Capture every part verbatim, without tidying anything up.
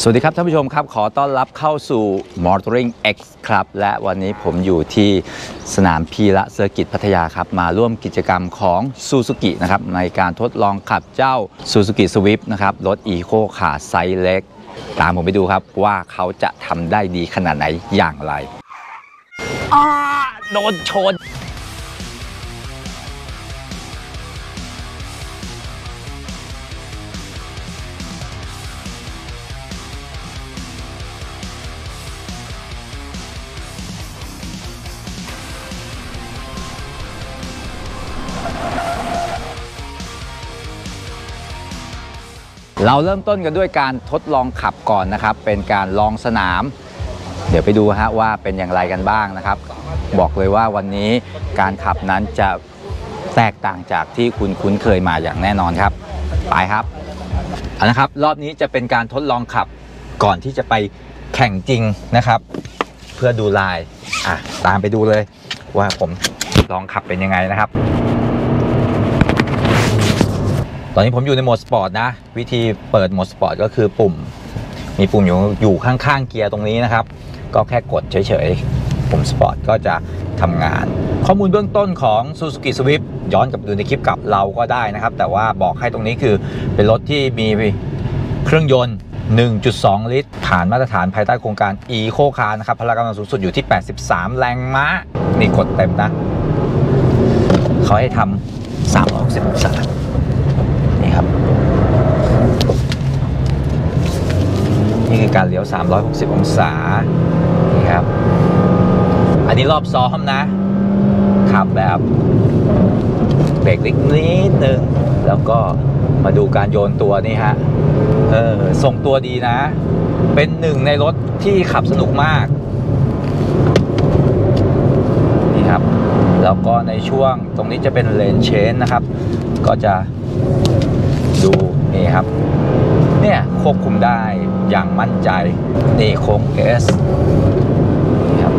สวัสดีครับท่านผู้ชมครับขอต้อนรับเข้าสู่ Motoring X ครับและวันนี้ผมอยู่ที่สนามพีระเซอร์กิตพัทยาครับมาร่วมกิจกรรมของ Suzuki นะครับในการทดลองขับเจ้า Suzuki Swift นะครับรถ Eco ขาไซส์เล็กตามผมไปดูครับว่าเขาจะทำได้ดีขนาดไหนอย่างไรอ้าโดนชนเราเริ่มต้นกันด้วยการทดลองขับก่อนนะครับเป็นการลองสนามเดี๋ยวไปดูฮะว่าเป็นอย่างไรกันบ้างนะครับบอกเลยว่าวันนี้การขับนั้นจะแตกต่างจากที่คุณคุ้นเคยมาอย่างแน่นอนครับไปครับเอาละครับรอบนี้จะเป็นการทดลองขับก่อนที่จะไปแข่งจริงนะครับเพื่อดูลายอ่ะตามไปดูเลยว่าผมลองขับเป็นยังไงนะครับตอนนี้ผมอยู่ในโหมดสปอร์ตนะวิธีเปิดโหมดสปอร์ตก็คือปุ่มมีปุ่มอยู่อยู่ข้างๆเกียร์ตรงนี้นะครับก็แค่กดเฉยๆปุ่มสปอร์ตก็จะทำงานข้อมูลเบื้องต้นของ Suzuki Swift ย้อนกลับดูในคลิปกับเราก็ได้นะครับแต่ว่าบอกให้ตรงนี้คือเป็นรถที่มีเครื่องยนต์ หนึ่งจุดสอง ลิตรผ่านมาตรฐานภายใต้โครงการ Eco คาร์ นะครับพละกำลังสูงสุดอยู่ที่แปดสิบสามแรงม้านี่กดเต็มนะเขาให้ทำสามร้อยหกสิบองศานี่คือการเลี้ยวสามร้อยหกสิบองศานี่ครับอันนี้รอบซ้อมนะขับแบบเบรกนิดนึงแล้วก็มาดูการโยนตัวนี่ฮะเออส่งตัวดีนะเป็นหนึ่งในรถที่ขับสนุกมากนี่ครับแล้วก็ในช่วงตรงนี้จะเป็นเลนเชนนะครับก็จะดูนี่ครับเนี่ยควบคุมได้อย่างมั่นใจนี่โค้ง เอส ครับ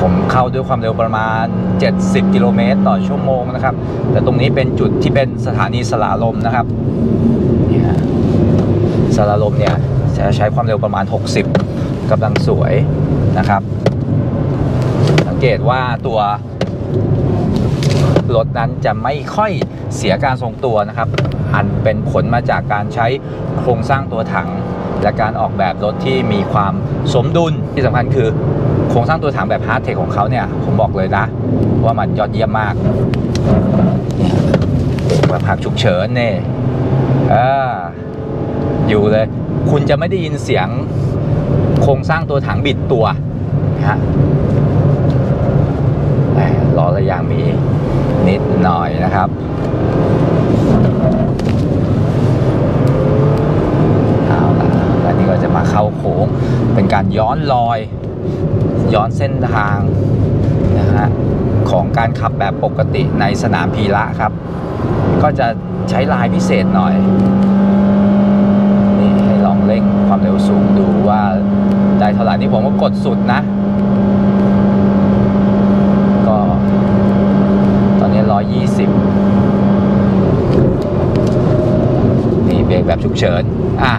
ผมเข้าด้วยความเร็วประมาณเจ็ดสิบกิโลเมตรต่อชั่วโมงนะครับแต่ตรงนี้เป็นจุดที่เป็นสถานีสลาลมนะครับนี่ฮะสลาลมเนี่ยจะใช้ความเร็วประมาณหกสิบกำลังสวยนะครับสังเกตว่าตัวรถนั้นจะไม่ค่อยเสียการทรงตัวนะครับอันเป็นผลมาจากการใช้โครงสร้างตัวถังและการออกแบบรถที่มีความสมดุลที่สำคัญคือโครงสร้างตัวถังแบบฮาร์ดเทคของเขาเนี่ยผมบอกเลยนะว่ามันยอดเยี่ยมมากแบบหากฉุกเฉินเนี่ยอยู่เลยคุณจะไม่ได้ยินเสียงโครงสร้างตัวถังบิดตัวนะฮะล้อระยางมีนิดหน่อยนะครับเข้าโค้งเป็นการย้อนรอยย้อนเส้นทางนะฮะของการขับแบบปกติในสนามพีระครับก็จะใช้ลายพิเศษหน่อยนี่ให้ลองเร่งความเร็วสูงดูว่าได้เท่าไหร่นี่ผมก็กดสุดนะก็ตอนนี้หนึ่งร้อยยี่สิบนี่เบรกแบบฉุกเฉินอ่ะ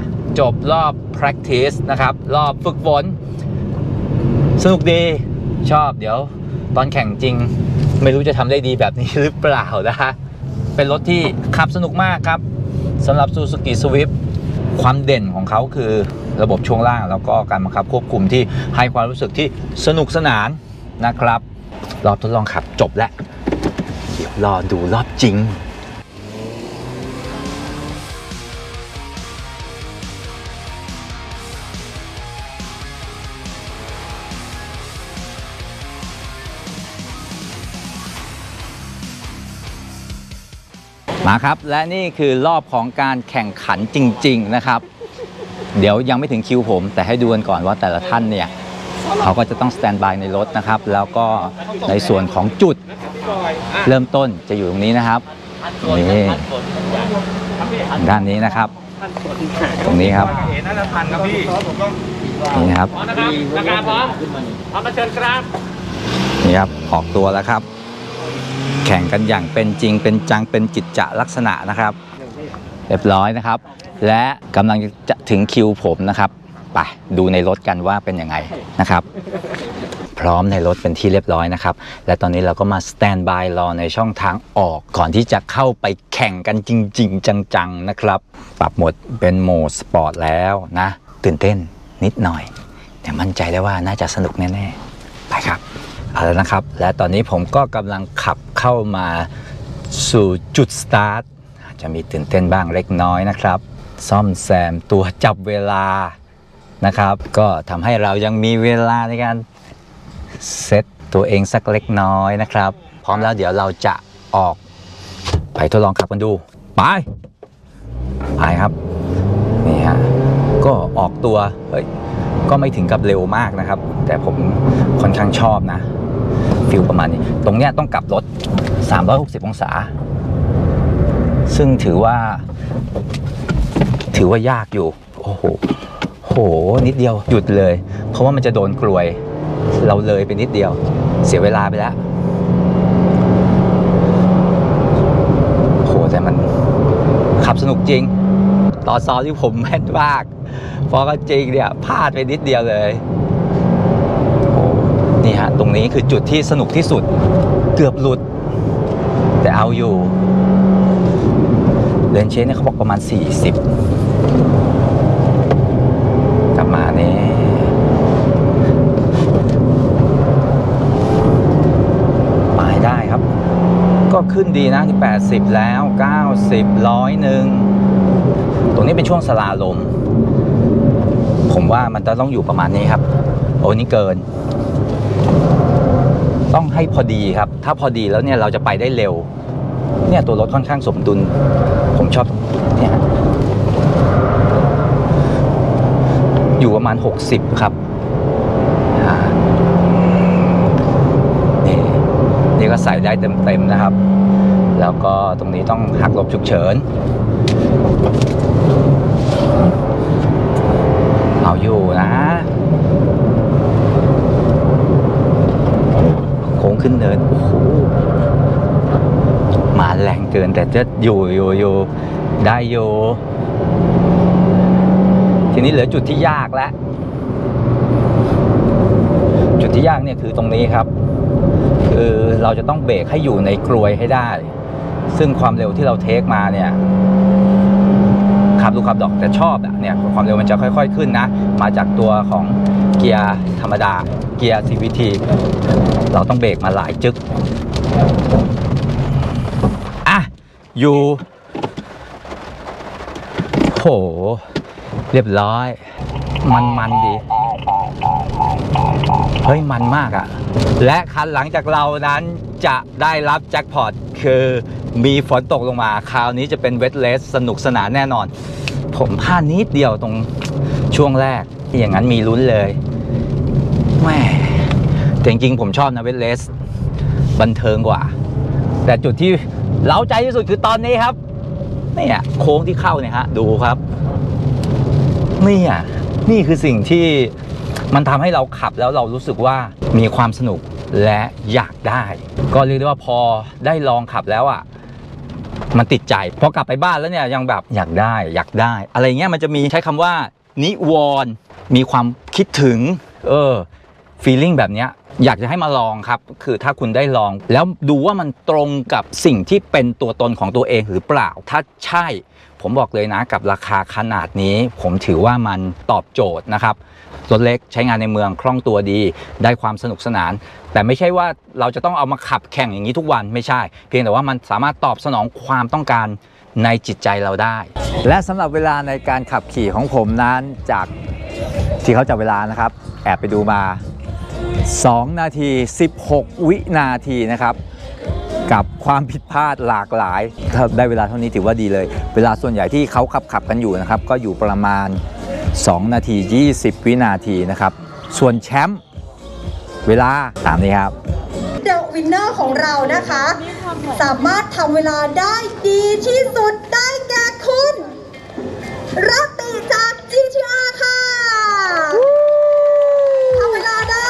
จบรอบ practice นะครับรอบฝึกฝนสนุกดีชอบเดี๋ยวตอนแข่งจริงไม่รู้จะทำได้ดีแบบนี้หรือเปล่านะฮะเป็นรถที่ขับสนุกมากครับสำหรับ Suzuki Swift ความเด่นของเขาคือระบบช่วงล่างแล้วก็การบังคับควบคุมที่ให้ความรู้สึกที่สนุกสนานนะครับรอบทดลองขับจบแล้วเดี๋ยวรอดูรอบจริงมาครับและนี่คือรอบของการแข่งขันจริงๆนะครับเดี๋ยวยังไม่ถึงคิวผมแต่ให้ดูกันก่อนว่าแต่ละท่านเนี่ยเขาก็จะต้องสแตนบายในรถนะครับแล้วก็ในส่วนของจุดเริ่มต้นจะอยู่ตรงนี้นะครับนี่ด้านนี้นะครับตรงนี้ครับนี่ครับนี่ครับออกตัวแล้วครับแข่งกันอย่างเป็นจริงเป็นจังเป็นกิจจะลักษณะนะครับ เรียบร้อยนะครับและกำลังจะถึงคิวผมนะครับไปดูในรถกันว่าเป็นยังไงนะครับพร้อมในรถเป็นที่เรียบร้อยนะครับและตอนนี้เราก็มาสแตนบายรอในช่องทางออกก่อนที่จะเข้าไปแข่งกันจริงๆจังๆนะครับปรับโหมดเป็นโหมดสปอร์ตแล้วนะตื่นเต้นนิดหน่อยแต่มั่นใจได้ว่าน่าจะสนุกแน่ๆไปครับเอาแล้วนะครับและตอนนี้ผมก็กำลังขับเข้ามาสู่จุดสตาร์ทจะมีตื่นเต้นบ้างเล็กน้อยนะครับซ่อมแซมตัวจับเวลานะครับก็ทำให้เรายังมีเวลาในการเซตตัวเองสักเล็กน้อยนะครับพร้อมแล้วเดี๋ยวเราจะออกไปทดลองขับกันดูไปไปครับนี่ฮะก็ออกตัวเฮ้ยก็ไม่ถึงกับเร็วมากนะครับแต่ผมค่อนข้างชอบนะฟิลประมาณนี้ตรงเนี้ยต้องกลับรถสามร้อยหกสิบองศาซึ่งถือว่าถือว่ายากอยู่โอ้โหโหนิดเดียวหยุดเลยเพราะว่ามันจะโดนกลวยเราเลยไปนิดเดียวเสียเวลาไปแล้วโหแต่มันขับสนุกจริงต่อซอที่ผมแม่นมากพอก็จริงเนี่ยพลาดไปนิดเดียวเลยโอ้นี่ฮะตรงนี้คือจุดที่สนุกที่สุดเกือบหลุดแต่เอาอยู่เลนเชนเนี่ยเขาบอกประมาณสี่สิบกลับมานี่หมายได้ครับก็ขึ้นดีนะที่แปดสิบแล้วเก้าสิบร้อยหนึ่งตรงนี้เป็นช่วงสลาลมผมว่ามันจะต้องอยู่ประมาณนี้ครับโอ้นี่เกินต้องให้พอดีครับถ้าพอดีแล้วเนี่ยเราจะไปได้เร็วเนี่ยตัวรถค่อนข้างสมดุลผมชอบเนี่ยอยู่ประมาณหกสิบครับนี่นี่ก็ใส่ได้เต็มๆนะครับแล้วก็ตรงนี้ต้องหักหลบฉุกเฉินเอาอยู่นะโค้งขึ้นเนินโอ้โหมาแรงเกินแต่จะอยู่อยู่อยู่ได้อยู่ทีนี้เหลือจุดที่ยากแล้วจุดที่ยากเนี่ยคือตรงนี้ครับคือเราจะต้องเบรกให้อยู่ในกลวยให้ได้ซึ่งความเร็วที่เราเทคมาเนี่ยขับดูขับดอกแต่ชอบเนี่ยความเร็วมันจะค่อยๆขึ้นนะมาจากตัวของเกียร์ธรรมดาเกียร์ ซี วี ที เราต้องเบรกมาหลายจึ๊กอ่ะอยู่โหเรียบร้อยมันมันดีเฮ้ยมันมากอ่ะและคันหลังจากเรานั้นจะได้รับแจ็คพอตคือมีฝนตกลงมาคราวนี้จะเป็นเวทเลสสนุกสนานแน่นอนผมพลาดนิดเดียวตรงช่วงแรกอย่างนั้นมีลุ้นเลยแหมแต่จริงๆผมชอบนะเวทเลสบันเทิงกว่าแต่จุดที่เล้าใจที่สุดคือตอนนี้ครับเนี่ยโค้งที่เข้าเนี่ยฮะดูครับเนี่ยนี่คือสิ่งที่มันทำให้เราขับแล้วเรารู้สึกว่ามีความสนุกและอยากได้ก็เรียกได้ว่าพอได้ลองขับแล้วอ่ะมันติดใจพอกลับไปบ้านแล้วเนี่ยยังแบบอยากได้อยากได้อะไรเงี้ยมันจะมีใช้คำว่านิวรณ์มีความคิดถึงเออฟีลลิ่งแบบเนี้ยอยากจะให้มาลองครับคือถ้าคุณได้ลองแล้วดูว่ามันตรงกับสิ่งที่เป็นตัวตนของตัวเองหรือเปล่าถ้าใช่ผมบอกเลยนะกับราคาขนาดนี้ผมถือว่ามันตอบโจทย์นะครับรถเล็กใช้งานในเมืองคล่องตัวดีได้ความสนุกสนานแต่ไม่ใช่ว่าเราจะต้องเอามาขับแข่งอย่างนี้ทุกวันไม่ใช่เพียงแต่ว่ามันสามารถตอบสนองความต้องการในจิตใจเราได้และสำหรับเวลาในการขับขี่ของผมนั้นจากที่เขาจับเวลานะครับแอบไปดูมาสองนาทีสิบหกวินาทีนะครับกับความผิดพลาดหลากหลายถ้าได้เวลาเท่านี้ถือว่าดีเลยเวลาส่วนใหญ่ที่เขาขับขับกันอยู่นะครับก็อยู่ประมาณสองนาทียี่สิบวินาทีนะครับส่วนแชมป์เวลาตามนี้ครับเดอะวินเนอร์ของเรานะคะสามารถทำเวลาได้ดีที่สุดได้แก่คุณรัตติจาก จี ที อาร์ ค่ะทำเวลาได้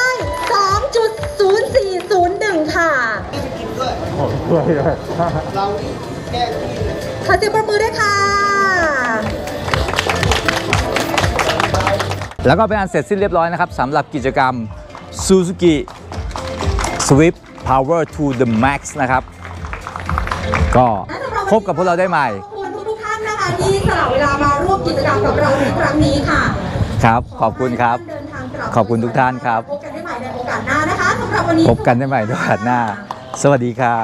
สองจุดศูนย์สี่ศูนย์หนึ่ง ค่ะ ขอเสียงปรบมือด้วยค่ะแล้วก็เป็นอันเสร็จสิ้นเรียบร้อยนะครับสำหรับกิจกรรม Suzuki Swift Power to the Max นะครับก็พบกับพวกเราได้ใหม่ขอบคุณทุกท่านนะคะที่สละเวลามาร่วมกิจกรรมกับเราในครั้งนี้ค่ะครับขอบคุณครับขอบคุณทุกท่านครับพบกันได้ใหม่ในโอกาสหน้านะคะสำหรับวันนี้พบกันได้ใหม่ในโอกาสหน้าสวัสดีค่ะ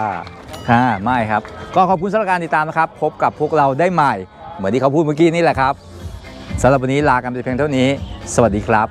ค่ะไม่ครับก็ขอบคุณสำหรับการติดตามนะครับพบกับพวกเราได้ใหม่เหมือนที่เขาพูดเมื่อกี้นี่แหละครับสำหรับวันนี้ลากันไปเพียงเท่านี้สวัสดีครับ